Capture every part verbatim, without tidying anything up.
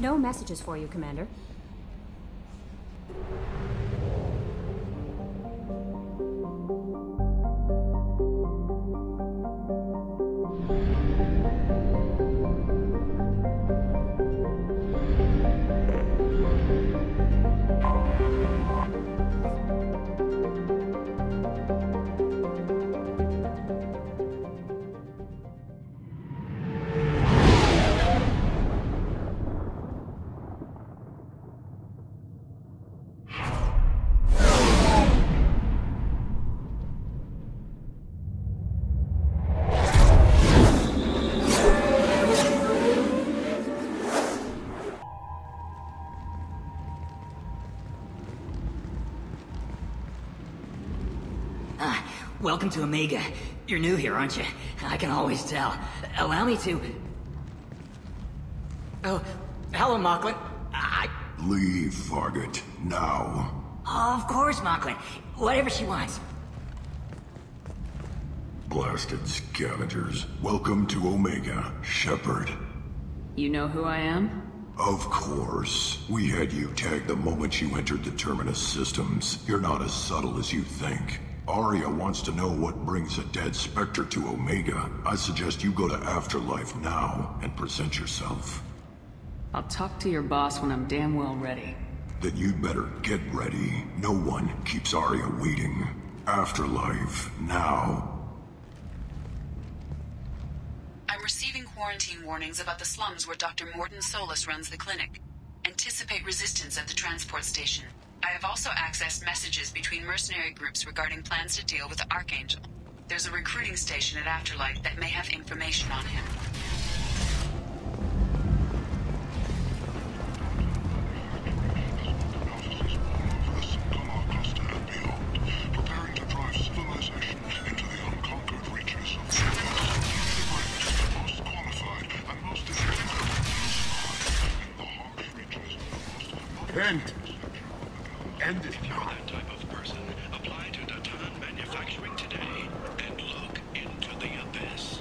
No messages for you, Commander. Welcome to Omega. You're new here, aren't you? I can always tell. Allow me to... Oh, hello, Mocklin. I... Leave, Fargoth. Now. Oh, of course, Mocklin. Whatever she wants. Blasted scavengers. Welcome to Omega, Shepard. You know who I am? Of course. We had you tagged the moment you entered the Terminus Systems. You're not as subtle as you think. Aria wants to know what brings a dead Spectre to Omega. I suggest you go to Afterlife now and present yourself. I'll talk to your boss when I'm damn well ready. Then you'd better get ready. No one keeps Aria waiting. Afterlife now. I'm receiving quarantine warnings about the slums where Doctor Mordin Solus runs the clinic. Anticipate resistance at the transport station. I have also accessed messages between mercenary groups regarding plans to deal with the Archangel. There's a recruiting station at Afterlife that may have information on him. End. End it. If you're that type of person, apply to Dutan Manufacturing today and look into the abyss.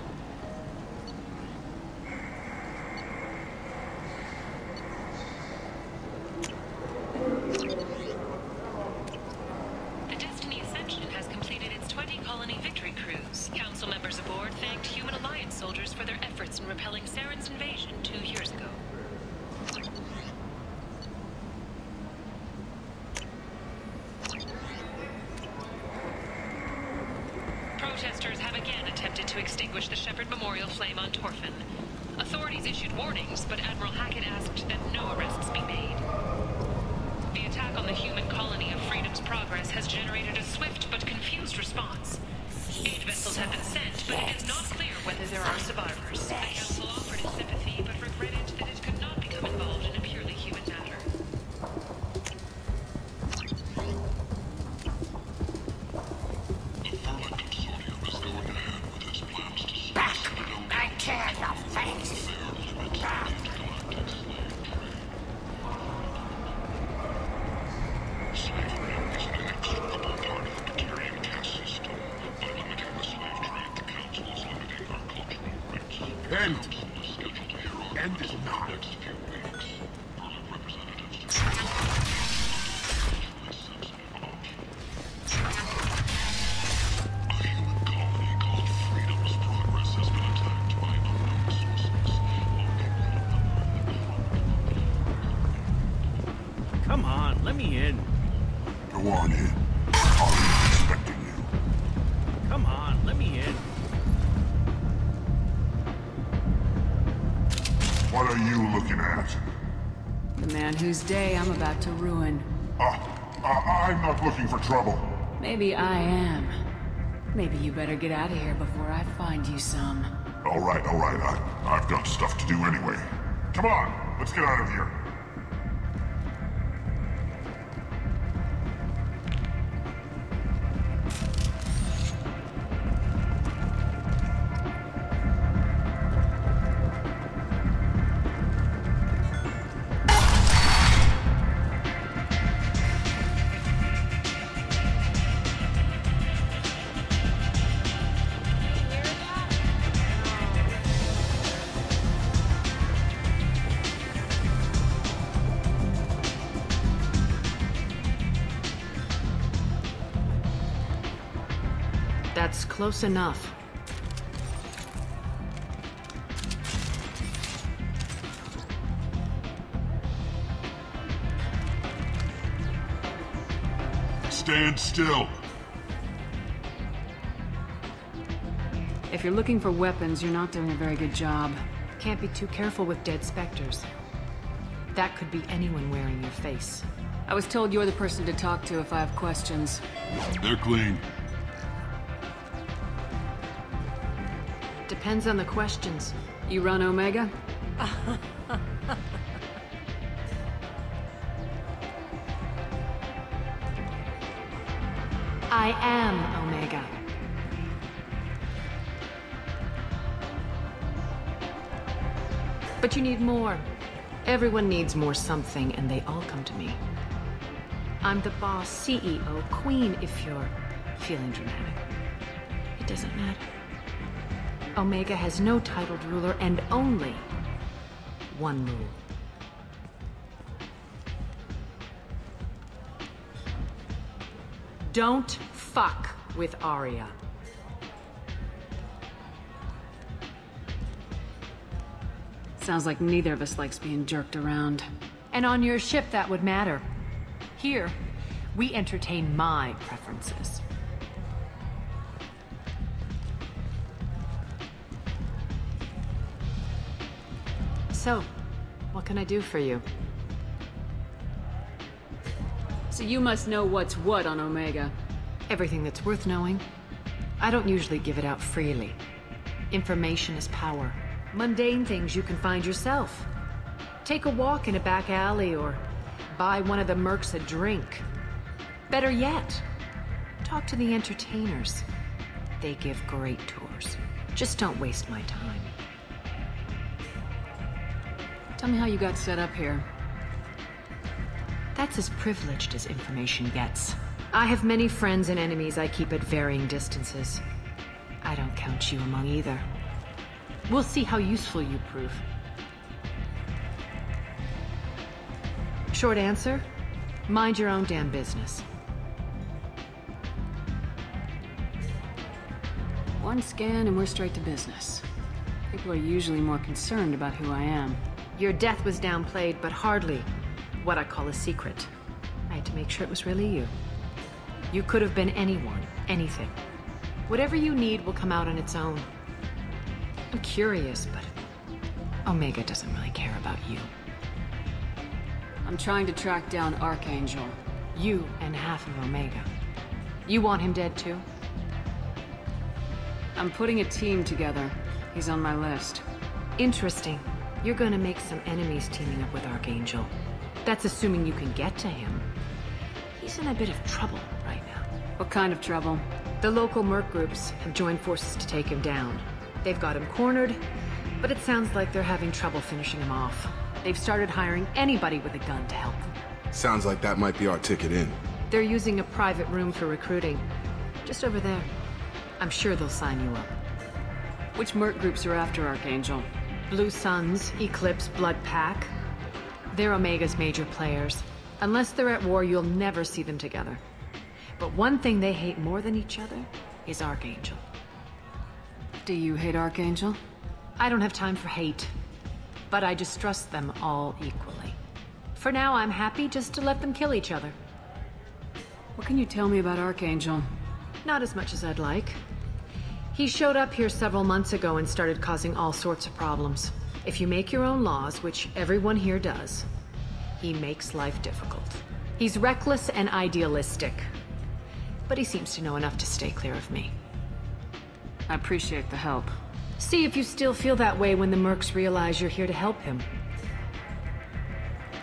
The Destiny Ascension has completed its twenty colony victory cruise. Council members aboard thanked Human Alliance soldiers for their efforts in repelling Saren's invasion two years ago. Protesters have again attempted to extinguish the Shepard Memorial flame on Torfin. Authorities issued warnings, but Admiral Hackett asked that no arrests be made. The attack on the human colony of Freedom's Progress has generated a swift but confused response. Aid vessels have been sent, but it is not clear whether there are survivors. The council offered its sympathy, but regretted that it could not become involved in a purely human matter. End. End is not. Next few weeks, permanent representatives a human colony called Freedom's Progress has been attacked by unknown sources. Come on, let me in. Go on in. I'm expecting you. Come on, let me in. What are you looking at? The man whose day I'm about to ruin. Uh, uh, I'm not looking for trouble. Maybe I am. Maybe you better get out of here before I find you some. All right, all right. I, I've got stuff to do anyway. Come on, let's get out of here. That's close enough. Stand still. If you're looking for weapons, you're not doing a very good job. Can't be too careful with dead specters. That could be anyone wearing your face. I was told you're the person to talk to if I have questions. They're clean. Depends on the questions. You run Omega? I am Omega. But you need more. Everyone needs more something, and they all come to me. I'm the boss, C E O, queen, if you're feeling dramatic. It doesn't matter. Omega has no titled ruler, and only one rule. Don't fuck with Aria. Sounds like neither of us likes being jerked around. And on your ship, that would matter. Here, we entertain my preferences. So, what can I do for you? So you must know what's what on Omega. Everything that's worth knowing. I don't usually give it out freely. Information is power. Mundane things you can find yourself. Take a walk in a back alley or buy one of the mercs a drink. Better yet, talk to the entertainers. They give great tours. Just don't waste my time. Tell me how you got set up here. That's as privileged as information gets. I have many friends and enemies I keep at varying distances. I don't count you among either. We'll see how useful you prove. Short answer, mind your own damn business. One scan and we're straight to business. People are usually more concerned about who I am. Your death was downplayed, but hardly what I call a secret. I had to make sure it was really you. You could have been anyone, anything. Whatever you need will come out on its own. I'm curious, but Omega doesn't really care about you. I'm trying to track down Archangel. You and half of Omega. You want him dead too? I'm putting a team together. He's on my list. Interesting. You're gonna make some enemies teaming up with Archangel. That's assuming you can get to him. He's in a bit of trouble right now. What kind of trouble? The local merc groups have joined forces to take him down. They've got him cornered, but it sounds like they're having trouble finishing him off. They've started hiring anybody with a gun to help them. Sounds like that might be our ticket in. They're using a private room for recruiting. Just over there. I'm sure they'll sign you up. Which merc groups are after Archangel? Blue Suns, Eclipse, Blood Pack. They're Omega's major players. Unless they're at war, you'll never see them together. But one thing they hate more than each other is Archangel. Do you hate Archangel? I don't have time for hate. But I distrust them all equally. For now, I'm happy just to let them kill each other. What can you tell me about Archangel? Not as much as I'd like. He showed up here several months ago and started causing all sorts of problems. If you make your own laws, which everyone here does, he makes life difficult. He's reckless and idealistic. But he seems to know enough to stay clear of me. I appreciate the help. See if you still feel that way when the mercs realize you're here to help him.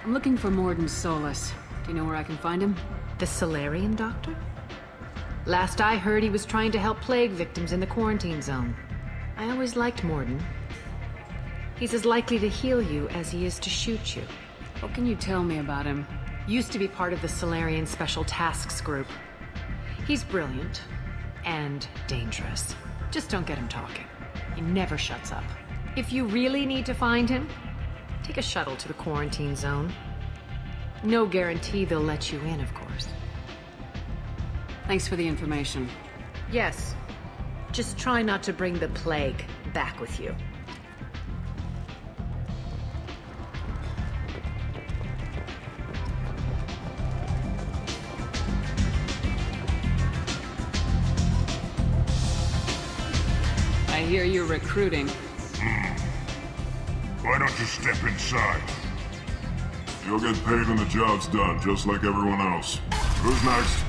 I'm looking for Mordin Solus. Do you know where I can find him? The Salarian doctor? Last I heard, he was trying to help plague victims in the quarantine zone. I always liked Mordin. He's as likely to heal you as he is to shoot you. What can you tell me about him? Used to be part of the Salarian Special Tasks Group. He's brilliant and dangerous. Just don't get him talking. He never shuts up. If you really need to find him, take a shuttle to the quarantine zone. No guarantee they'll let you in, of course. Thanks for the information. Yes, Just try not to bring the plague back with you. I hear you're recruiting. Mm. Why don't you step inside? You'll get paid when the job's done, just like everyone else. Who's next?